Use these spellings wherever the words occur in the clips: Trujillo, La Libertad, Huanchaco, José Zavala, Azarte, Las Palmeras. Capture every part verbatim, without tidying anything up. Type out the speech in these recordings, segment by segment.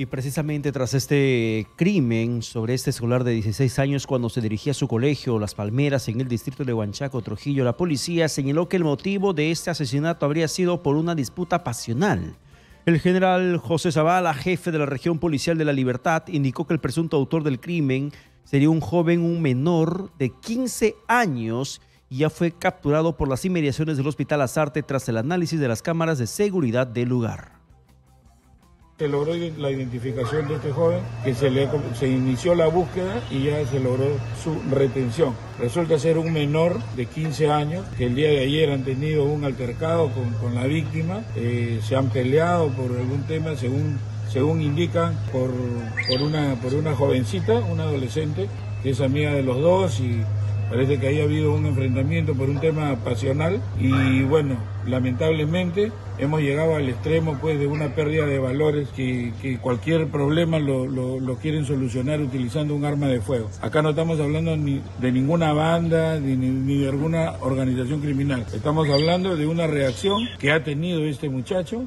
Y precisamente tras este crimen sobre este escolar de dieciséis años cuando se dirigía a su colegio, Las Palmeras, en el distrito de Huanchaco, Trujillo, la policía señaló que el motivo de este asesinato habría sido por una disputa pasional. El general José Zavala, jefe de la región policial de La Libertad, indicó que el presunto autor del crimen sería un joven, un menor de quince años, y ya fue capturado por las inmediaciones del hospital Azarte tras el análisis de las cámaras de seguridad del lugar. Se logró la identificación de este joven, que se, le, se inició la búsqueda y ya se logró su retención. Resulta ser un menor de quince años que el día de ayer han tenido un altercado con, con la víctima, eh, se han peleado por algún tema, según, según indican, por, por, una, por una jovencita, una adolescente, que es amiga de los dos, y parece que haya habido un enfrentamiento por un tema pasional y, bueno, lamentablemente hemos llegado al extremo pues de una pérdida de valores que, que cualquier problema lo, lo, lo quieren solucionar utilizando un arma de fuego. Acá no estamos hablando ni de ninguna banda ni, ni de alguna organización criminal. Estamos hablando de una reacción que ha tenido este muchacho.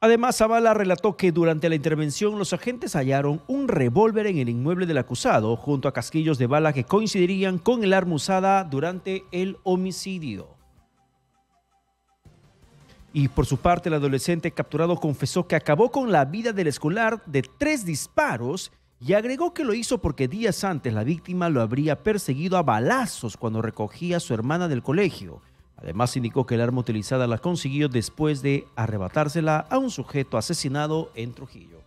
Además, Zavala relató que durante la intervención los agentes hallaron un revólver en el inmueble del acusado junto a casquillos de bala que coincidirían con el arma usada durante el homicidio. Y por su parte, el adolescente capturado confesó que acabó con la vida del escolar de tres disparos y agregó que lo hizo porque días antes la víctima lo habría perseguido a balazos cuando recogía a su hermana del colegio. Además, indicó que el arma utilizada la consiguió después de arrebatársela a un sujeto asesinado en Trujillo.